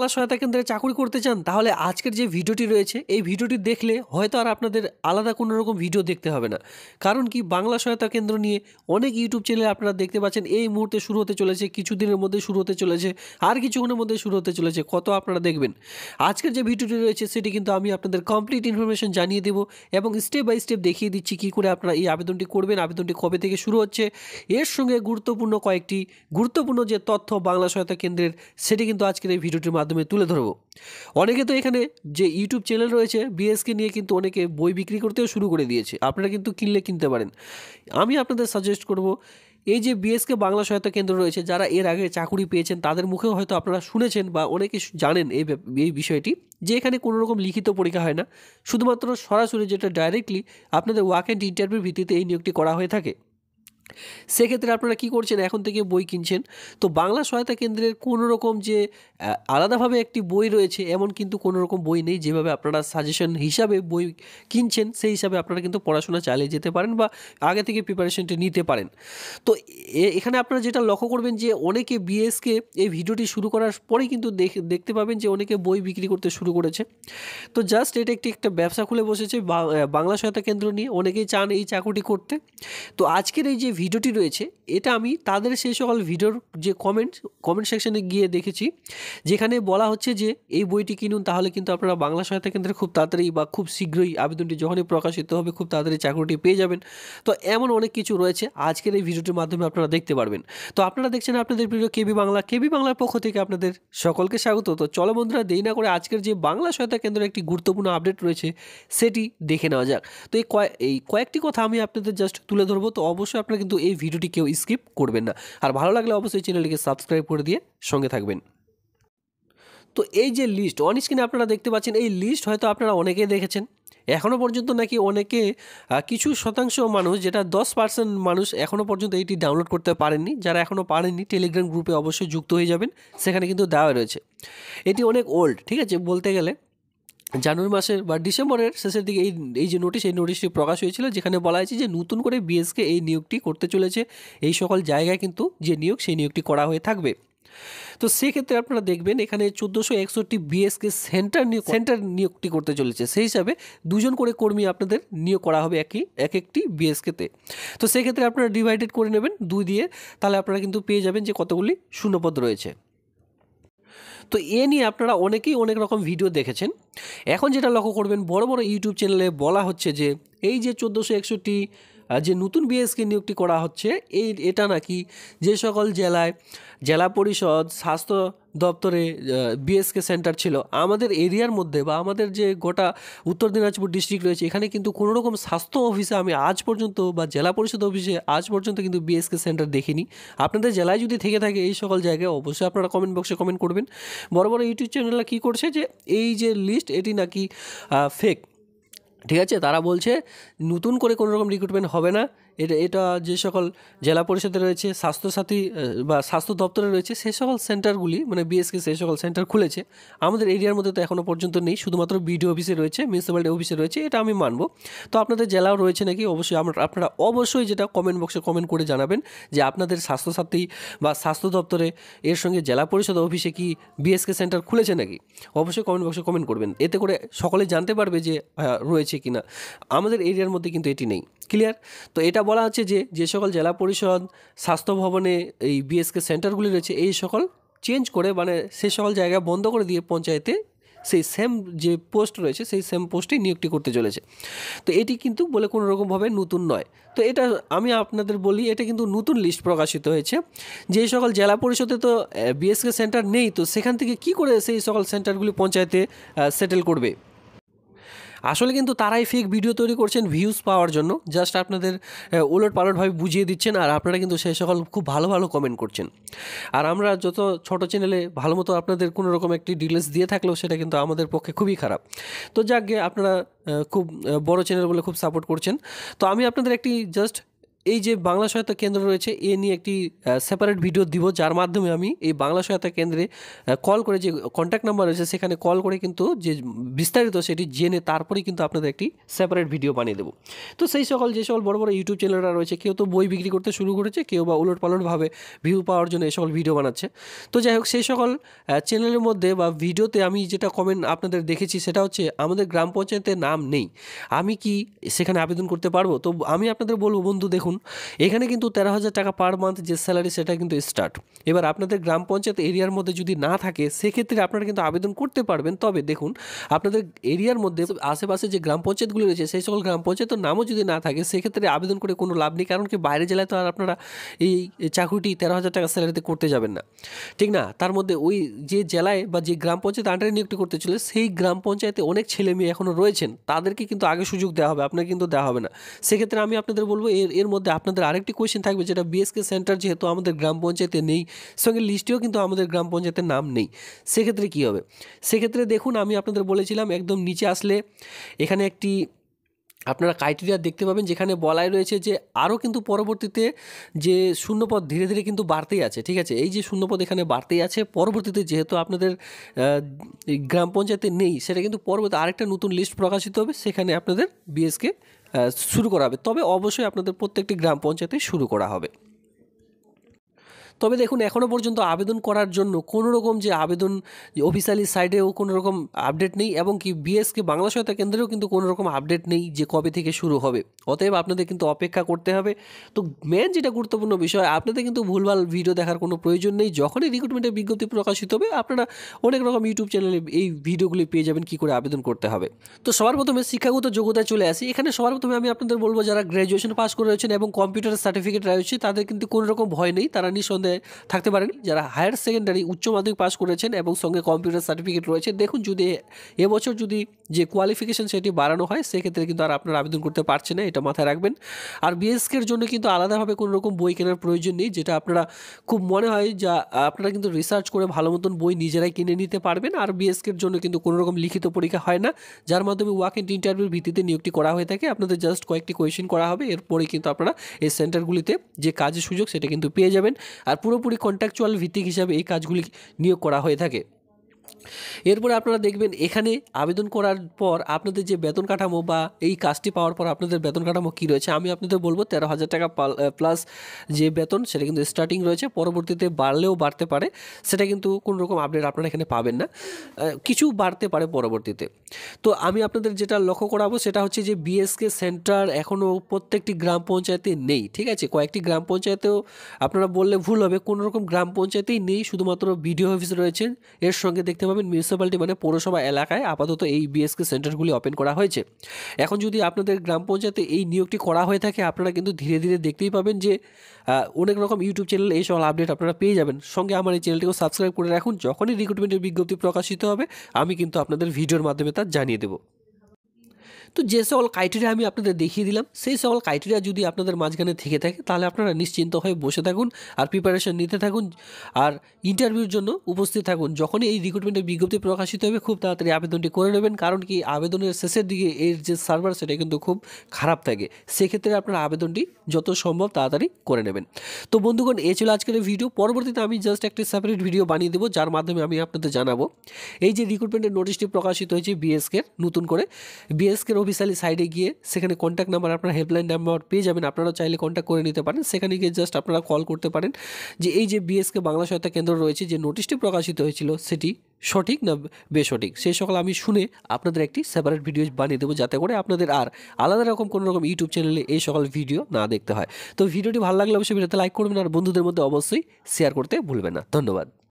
বাংলা সহায়তা কেন্দ্রে চাকরি করতে চান তাহলে আজকের যে ভিডিওটি রয়েছে এই ভিডিওটি দেখলে হয়তো আর আপনাদের আলাদা কোনো রকম ভিডিও দেখতে হবে না। কারণ কি বাংলা সহায়তা কেন্দ্র নিয়ে অনেক ইউটিউব চ্যানেল আপনারা দেখতে পাচ্ছেন এই মুহূর্তে শুরু হতে চলেছে, কিছুদিনের মধ্যে শুরু হতে চলেছে, আর কিছুক্ষণের মধ্যে শুরু হতে চলেছে, কত আপনারা দেখবেন। আজকের যে ভিডিওটি রয়েছে সেটি কিন্তু আমি আপনাদের কমপ্লিট ইনফরমেশন জানিয়ে দেব এবং স্টেপ বাই স্টেপ দেখিয়ে দিচ্ছি কী করে আপনারা এই আবেদনটি করবেন, আবেদনটি কবে থেকে শুরু হচ্ছে, এর সঙ্গে গুরুত্বপূর্ণ কয়েকটি গুরুত্বপূর্ণ যে তথ্য বাংলা সহায়তা কেন্দ্রের সেটি কিন্তু আজকের এই ভিডিওটির মাধ্যমে তুলে ধরব। অনেকে তো এখানে যে ইউটিউব চ্যানেল রয়েছে বিএসকে নিয়ে কিন্তু অনেকে বই বিক্রি করতেও শুরু করে দিয়েছে, আপনারা কিন্তু কিনতে পারেন। আমি আপনাদের সাজেস্ট করব এই যে বিএসকে বাংলা সহায়তা কেন্দ্র রয়েছে, যারা এর আগে চাকুরি পেয়েছেন তাদের মুখেও হয়তো আপনারা শুনেছেন বা অনেকে জানেন এই বিষয়টি যে এখানে কোনো রকম লিখিত পরীক্ষা হয় না, শুধুমাত্র সরাসরি যেটা ডাইরেক্টলি আপনাদের ওয়াক অ্যান্ড ইন্টারভিউর ভিত্তিতে এই নিয়োগটি করা হয়ে থাকে। সেক্ষেত্রে আপনারা কি করছেন, এখন থেকে বই কিনছেন, তো বাংলা সহায়তা কেন্দ্রের কোনো রকম যে আলাদাভাবে একটি বই রয়েছে এমন কিন্তু কোনো রকম বই নেই। যেভাবে আপনারা সাজেশন হিসাবে বই কিনছেন সেই হিসাবে আপনারা কিন্তু পড়াশোনা চালিয়ে যেতে পারেন বা আগে থেকে প্রিপারেশনটি নিতে পারেন। তো এখানে আপনারা যেটা লক্ষ্য করবেন যে অনেকে বিএসকে এই ভিডিওটি শুরু করার পরেই কিন্তু দেখতে পাবেন যে অনেকে বই বিক্রি করতে শুরু করেছে। তো জাস্ট এটা একটা ব্যবসা খুলে বসেছে বাংলা সহায়তা কেন্দ্র নিয়ে, অনেকেই চান এই চাকুরিটি করতে। তো আজকের এই যে ভিডিওটি রয়েছে এটা আমি তাদের সেই সকল ভিডিওর যে কমেন্ট সেকশানে গিয়ে দেখেছি যেখানে বলা হচ্ছে যে এই বইটি কিনুন, তাহলে কিন্তু আপনারা বাংলা সহায়তা কেন্দ্রে খুব তাড়াতাড়ি বা খুব শীঘ্রই আবেদনটি যখনই প্রকাশিত হবে খুব তাড়াতাড়ি চাকরিটি পেয়ে যাবেন। তো এমন অনেক কিছু রয়েছে আজকের এই ভিডিওটির মাধ্যমে আপনারা দেখতে পারবেন। তো আপনারা দেখছেন আপনাদের প্রিয় কেবি বাংলার পক্ষ থেকে আপনাদের সকলকে স্বাগত। তো চলো বন্ধুরা, দেরি না করে আজকের যে বাংলা সহায়তা কেন্দ্রের একটি গুরুত্বপূর্ণ আপডেট রয়েছে সেটি দেখে নেওয়া যাক। তো এই কয়েকটি কথা আমি আপনাদের জাস্ট তুলে ধরবো, তো অবশ্যই আপনারা কিন্তু এই ভিডিওটি কেউ স্কিপ করবেন না, আর ভালো লাগলে অবশ্যই চ্যানেলটিকে সাবস্ক্রাইব করে দিয়ে সঙ্গে থাকবেন। তো এই যে লিস্ট অন স্ক্রিনে আপনারা দেখতে পাচ্ছেন এই লিস্ট হয়তো আপনারা অনেকেই দেখেছেন। এখনও পর্যন্ত নাকি অনেকে কিছু শতাংশ মানুষ যেটা 10% মানুষ এখনও পর্যন্ত এটি ডাউনলোড করতে পারেননি। যারা এখনও পারেননি টেলিগ্রাম গ্রুপে অবশ্যই যুক্ত হয়ে যাবেন, সেখানে কিন্তু দেওয়া রয়েছে। এটি অনেক ওল্ড, ঠিক আছে, বলতে গেলে জানুয়ারি মাসের বা ডিসেম্বরের শেষের দিকে এই যে নোটিশ এই নোটিশটি প্রকাশ হয়েছিল, যেখানে বলা হয়েছে যে নতুন করে বিএসকে এই নিয়োগটি করতে চলেছে, এই সকল জায়গায় কিন্তু যে নিয়োগ সেই নিয়োগটি করা হয়ে থাকবে। তো সেক্ষেত্রে আপনারা দেখবেন এখানে 1461 বিএসকে সেন্টার নিয়োগটি করতে চলেছে, সেই হিসাবে 2 জন করে কর্মী আপনাদের নিয়োগ করা হবে এক একটি বিএসকেতে। তো সেক্ষেত্রে আপনারা ডিভাইডেড করে নেবেন 2 দিয়ে, তাহলে আপনারা কিন্তু পেয়ে যাবেন যে কতগুলি শূন্যপদ রয়েছে। তো এ নিয়ে আপনারা অনেকেই অনেক রকম ভিডিও দেখেছেন। এখন যেটা লক্ষ্য করবেন বড় বড় ইউটিউব চ্যানেলে বলা হচ্ছে যে এই যে 1461 যে নতুন বিএসকে নিয়োগটি করা হচ্ছে এটা নাকি যে সকল জেলায় জেলা পরিষদ স্বাস্থ্য দপ্তরে বিএসকে সেন্টার ছিল, আমাদের এরিয়ার মধ্যে বা আমাদের যে গোটা উত্তর দিনাজপুর ডিস্ট্রিক্ট রয়েছে এখানে কিন্তু কোনোরকম স্বাস্থ্য অফিসে আমি আজ পর্যন্ত বা জেলা পরিষদ অফিসে আজ পর্যন্ত কিন্তু বিএসকে সেন্টার দেখিনি। আপনাদের জেলায় যদি থেকে থাকে এই সকল জায়গায় অবশ্যই আপনারা কমেন্ট বক্সে কমেন্ট করবেন। বড় বড় ইউটিউব চ্যানেলরা কী করছে যে এই যে লিস্ট এটি নাকি ফেক, ঠিক আছে, তারা বলছে নতুন করে কোনো রকম রিক্রুটমেন্ট হবে না। এটা যে সকল জেলা পরিষদে রয়েছে স্বাস্থ্যসাথী বা স্বাস্থ্য দপ্তরে রয়েছে সেই সকল সেন্টারগুলি মানে বিএসকে সেই সকল সেন্টার খুলেছে, আমাদের এরিয়ার মধ্যে তো এখনও পর্যন্ত নেই, শুধুমাত্র বিডিও অফিসে রয়েছে, মিউনিসিপ্যালিটি অফিসে রয়েছে, এটা আমি মানব। তো আপনাদের জেলাও রয়েছে নাকি অবশ্যই আপনারা অবশ্যই যেটা কমেন্ট বক্সে কমেন্ট করে জানাবেন যে আপনাদের স্বাস্থ্যসাথী বা স্বাস্থ্য দপ্তরে এর সঙ্গে জেলা পরিষদ অফিসে কি বিএসকে সেন্টার খুলেছে নাকি, অবশ্যই কমেন্ট বক্সে কমেন্ট করবেন। এতে করে সকলে জানতে পারবে যে রয়েছে কি না, আমাদের এরিয়ার মধ্যে কিন্তু এটি নেই। ক্লিয়ার? তো এটা বলা হচ্ছে যে সকল জেলা পরিষদ স্বাস্থ্য ভবনে এই বিএসকে সেন্টারগুলি রয়েছে এই সকল চেঞ্জ করে মানে সেই সকল জায়গা বন্ধ করে দিয়ে পঞ্চায়েতে সেই সেম যে পোস্ট রয়েছে সেই সেম পোস্টে নিয়োগটি করতে চলেছে। তো এটি কিন্তু বলে কোনো রকমভাবে নতুন নয়। তো এটা আমি আপনাদের বলি এটা কিন্তু নতুন লিস্ট প্রকাশিত হয়েছে। যেই সকল জেলা পরিষদে তো বিএসকে সেন্টার নেই, তো সেখান থেকে কি করে সেই সকল সেন্টারগুলি পঞ্চায়েতে সেটেল করবে? আসলে কিন্তু তারাই ফেক ভিডিও তৈরি করছেন ভিউজ পাওয়ার জন্য, জাস্ট আপনাদের ওলট পালটভাবে বুঝিয়ে দিচ্ছেন, আর আপনারা কিন্তু সেই সকল খুব ভালো কমেন্ট করছেন। আর আমরা যত ছোট চ্যানেলে ভালো মতো আপনাদের কোনো রকম একটি ডিটেলস দিয়ে থাকলেও সেটা কিন্তু আমাদের পক্ষে খুবই খারাপ। তো যাক গে, আপনারা খুব বড় চ্যানেল বলে খুব সাপোর্ট করছেন। তো আমি আপনাদের একটি জাস্ট ये बांगला सहायता केंद्र रही है ये एक सेपारेट भिडियो दीब जार माध्यमे आमी ये बांगला सहायता केंद्रे कल कर कन्टैक्ट नम्बर रही है सेखाने कल करे किन्तु जे विस्तारित सेटी जेने तारपरेई किन्तु आपनादेर एकटी सेपारेट भिडियो बनिए देव। तो सेई सकल जे सकल बड़ बड़ यूट्यूब चैनलरा रही है केउ तो बई बिक्री करते शुरू करेछे केउ बा उलटपालट भावे भिउ पाओयार जोन्नो एई सकल भिडियो बनाच्छे। तो जाई होक सेई सकल चैनलेर मध्य बा भिडियोते आमी जेटा कमेंट आपनादेर देखेछि सेटा होच्छे आमादेर ग्राम पंचायतेर नाम नेई आमी कि सेखाने आवेदन करते पारबो। तो आमी आपनादेर बोलबो बंधु देखुन एखाने किन्तु 13,000 टाका पर मान्थ जे सैलारि सेटा किन्तु स्टार्ट। एबार आपनादेर ग्राम पंचायत एरियार मध्य जोदि ना थाके सेई क्षेत्रे आपनारा किन्तु आवेदन करते पारबेन। तबे देखुन आपनादेर एरियार मध्य आशेपाशे जे ग्राम पंचायतगुलो रयेछे सेई सकल ग्राम पंचायतेर नामो जोदि ना थाके सेई क्षेत्रे आवेदन करे कोनो लाभ नेई, कारण कि बाइरे জেলায় তো আর আপনারা এই চাকরিটি 13,000 টাকা স্যালারিতে করতে যাবেন না, ঠিক না? তার মধ্যে ওই যে জেলায় বা যে গ্রাম পঞ্চায়েত আন্ডারে নিয়োগ করতে চলে সেই গ্রাম পঞ্চায়েতে অনেক ছেলে মেয়ে এখনো রয়েছেন, তাদেরকে কিন্তু আগে সুযোগ দেওয়া হবে, আপনাকে কিন্তু দেওয়া হবে না। সেক্ষেত্রে আমি আপনাদের বলবো এর মধ্যে আপনাদের আরেকটি কোয়েশ্চেন থাকবে যেটা বিএসকে সেন্টার যেহেতু আমাদের গ্রাম পঞ্চায়েতে নেই, সঙ্গে লিস্টেও কিন্তু আমাদের গ্রাম পঞ্চায়েতের নাম নেই, সেক্ষেত্রে কী হবে? সেক্ষেত্রে দেখুন আমি আপনাদের বলেছিলাম একদম নিচে আসলে এখানে একটি আপনারা ক্রাইটেরিয়া দেখতে পাবেন যেখানে বলাই রয়েছে যে আরও কিন্তু পরবর্তীতে যে শূন্যপদ ধীরে ধীরে কিন্তু বাড়তেই আছে, ঠিক আছে? এই যে শূন্যপদ এখানে বাড়তেই আছে, পরবর্তীতে যেহেতু আপনাদের গ্রাম পঞ্চায়েতে নেই সেটা কিন্তু পরবর্তী আরেকটা নতুন লিস্ট প্রকাশিত হবে, সেখানে আপনাদের বিএসকে শুরু করা হবে। তবে অবশ্যই আপনাদের প্রত্যেকটি গ্রাম পঞ্চায়েতে শুরু করা হবে। তবে দেখুন এখনও পর্যন্ত আবেদন করার জন্য কোনো রকম যে আবেদন অফিসিয়ালি সাইটেও কোনো রকম আপডেট নেই এবং কি বিএসকে বাংলা সহায়তা কেন্দ্রেও কিন্তু কোনো রকম আপডেট নেই যে কবে থেকে শুরু হবে, অতএব আপনাদের কিন্তু অপেক্ষা করতে হবে। তো মেন যেটা গুরুত্বপূর্ণ বিষয় আপনাদের কিন্তু ভুলভাল ভিডিও দেখার কোনো প্রয়োজন নেই, যখনই রিক্রুটমেন্টের বিজ্ঞপ্তি প্রকাশিত হবে আপনারা অনেক রকম ইউটিউব চ্যানেলে এই ভিডিওগুলি পেয়ে যাবেন কী করে আবেদন করতে হবে। তো সবার প্রথমে শিক্ষাগত যোগ্যতায় চলে আসি। এখানে সবার প্রথমে আমি আপনাদের বলবো যারা গ্র্যাজুয়েশন পাস করে রয়েছেন এবং কম্পিউটার সার্টিফিকেট রয়েছে তাদের কিন্তু কোনো রকম ভয় নেই, তারা নিঃসন্দেহে থাকতে পারেন। যারা হায়ার সেকেন্ডারি উচ্চ মাধ্যমিক পাস করেছেন এবং সঙ্গে কম্পিউটার সার্টিফিকেট রয়েছে, দেখুন যদি এবছর যদি যে কোয়ালিফিকেশন সেটি বাড়ানো হয় সেক্ষেত্রে কিন্তু আর আপনারা আবেদন করতে পারছে না, এটা মাথায় রাখবেন। আর বিএসকের জন্য কিন্তু আলাদাভাবে কোনো রকম বই কেনার প্রয়োজন নেই, যেটা আপনারা খুব মনে হয় যা আপনারা কিন্তু রিসার্চ করে ভালো মতন বই নিজেরাই কিনে নিতে পারবেন। আর বিএসকের জন্য কিন্তু কোনো রকম লিখিত পরীক্ষা হয় না, যার মাধ্যমে ওয়াক ইন ইন্টারভিউর ভিত্তিতে নিয়োগটি করা হয়ে থাকে। আপনাদের জাস্ট কয়েকটি কোয়েশ্চেন করা হবে, এরপরে কিন্তু আপনারা এই সেন্টারগুলিতে যে কাজের সুযোগ সেটা কিন্তু পেয়ে যাবেন। আর পুরোপুরি কন্ট্রাকচুয়াল ভিত্তিক হিসাবে এই কাজগুলি নিয়োগ করা হয়ে থাকে। এরপরে আপনারা দেখবেন এখানে আবেদন করার পর আপনাদের যে বেতন কাঠামো বা এই কাজটি পাওয়ার পর আপনাদের বেতন কাঠামো কী রয়েছে, আমি আপনাদের বলবো 13,000 টাকা প্লাস যে বেতন সেটা কিন্তু স্টার্টিং রয়েছে, পরবর্তীতে বাড়লেও বাড়তে পারে, সেটা কিন্তু কোনো রকম আপডেট আপনারা এখানে পাবেন না, কিছু বাড়তে পারে পরবর্তীতে। তো আমি আপনাদের যেটা লক্ষ্য করাবো সেটা হচ্ছে যে বিএসকে সেন্টার এখনও প্রত্যেকটি গ্রাম পঞ্চায়েতে নেই, ঠিক আছে? কয়েকটি গ্রাম পঞ্চায়েতেও আপনারা বললে ভুল হবে, কোনো রকম গ্রাম পঞ্চায়েতেই নেই, শুধুমাত্র বিডিও অফিস রয়েছে। এর সঙ্গে দেখতে পাবেন মিউনিসিপ্যালিটি মানে পৌরসভা এলাকায় আপাতত এই বিএসকে সেন্টারগুলি ওপেন করা হয়েছে। এখন যদি আপনাদের গ্রাম পঞ্চায়েতে এই নিয়োগটি করা হয়ে থাকে আপনারা কিন্তু ধীরে ধীরে দেখতেই পাবেন যে অনেক রকম ইউটিউব চ্যানেলে এই সকল আপডেট আপনারা পেয়ে যাবেন। সঙ্গে আমার এই চ্যানেলটিকে সাবস্ক্রাইব করে রাখুন, যখনই রিক্রুটমেন্টের বিজ্ঞপ্তি প্রকাশিত হবে আমি কিন্তু আপনাদের ভিডিওর মাধ্যমে তা জানিয়ে দেবো। তো যে সকল ক্রাইটেরিয়া আমি আপনাদের দেখিয়ে দিলাম সেই সকল ক্রাইটেরিয়া যদি আপনাদের মাঝখানে থেকে থাকে তাহলে আপনারা নিশ্চিন্ত হয়ে বসে থাকুন আর প্রিপারেশন নিতে থাকুন আর ইন্টারভিউর জন্য উপস্থিত থাকুন। যখনই এই রিক্রুটমেন্টের বিজ্ঞপ্তি প্রকাশিত হবে খুব তাড়াতাড়ি আবেদনটি করে নেবেন, কারণ কি আবেদনের শেষের দিকে এর যে সার্ভার সেটা কিন্তু খুব খারাপ থাকে, সেক্ষেত্রে আপনারা আবেদনটি যত সম্ভব তাড়াতাড়ি করে নেবেন। তো বন্ধুগণ এ ছিল আজকের ভিডিও, পরবর্তীতে আমি জাস্ট একটি সেপারেট ভিডিও বানিয়ে দেবো যার মাধ্যমে আমি আপনাদের জানাবো এই যে রিক্রুটমেন্টের নোটিশটি প্রকাশিত হয়েছে বিএসকের নতুন করে, বিএসকের অফিসিয়ালি সাইটে গিয়ে সেখানে কন্ট্যাক্ট নাম্বার আপনার হেল্পলাইন নাম্বার পেয়ে যাবেন, আপনারা চাইলে কন্ট্যাক্ট করে নিতে পারেন। সেখানে গিয়ে জাস্ট আপনারা কল করতে পারেন যে এই যে বিএসকে বাংলা সহায়তা কেন্দ্র রয়েছে যে নোটিশটি প্রকাশিত হয়েছিল সেটি সঠিক না বেসঠিক, সেই সকল আমি শুনে আপনাদের একটি সেপারেট ভিডিও বানিয়ে দেবো যাতে করে আপনাদের আর আলাদা রকম কোনো রকম ইউটিউব চ্যানেলে এই সকল ভিডিও না দেখতে হয়। তো ভিডিওটি ভালো লাগলে অবশ্যই ভিডিওতে লাইক করবেন আর বন্ধুদের মধ্যে অবশ্যই শেয়ার করতে ভুলবেন না। ধন্যবাদ।